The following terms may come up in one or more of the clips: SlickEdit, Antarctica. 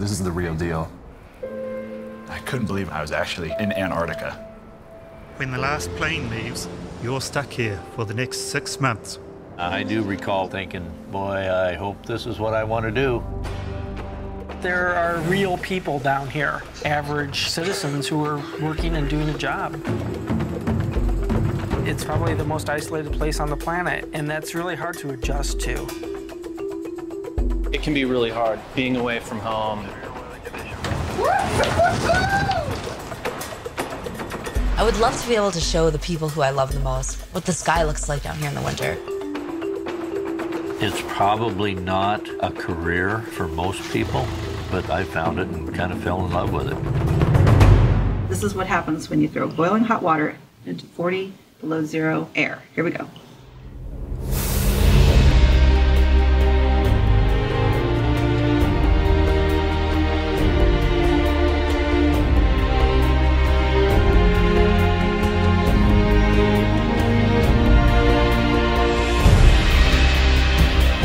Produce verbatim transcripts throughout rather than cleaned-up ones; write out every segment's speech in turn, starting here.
This is the real deal. I couldn't believe I was actually in Antarctica. When the last plane leaves, you're stuck here for the next six months. I do recall thinking, boy, I hope this is what I want to do. There are real people down here, average citizens who are working and doing a job. It's probably the most isolated place on the planet, and that's really hard to adjust to. It can be really hard being away from home. I would love to be able to show the people who I love the most what the sky looks like down here in the winter. It's probably not a career for most people, but I found it and kind of fell in love with it. This is what happens when you throw boiling hot water into forty below zero air. Here we go.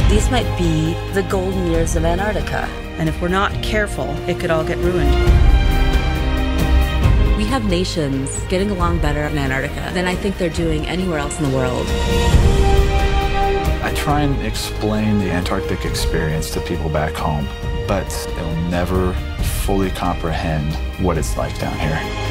These might be the golden years of Antarctica. And if we're not careful, it could all get ruined. We have nations getting along better in Antarctica than I think they're doing anywhere else in the world. I try and explain the Antarctic experience to people back home, but they'll never fully comprehend what it's like down here.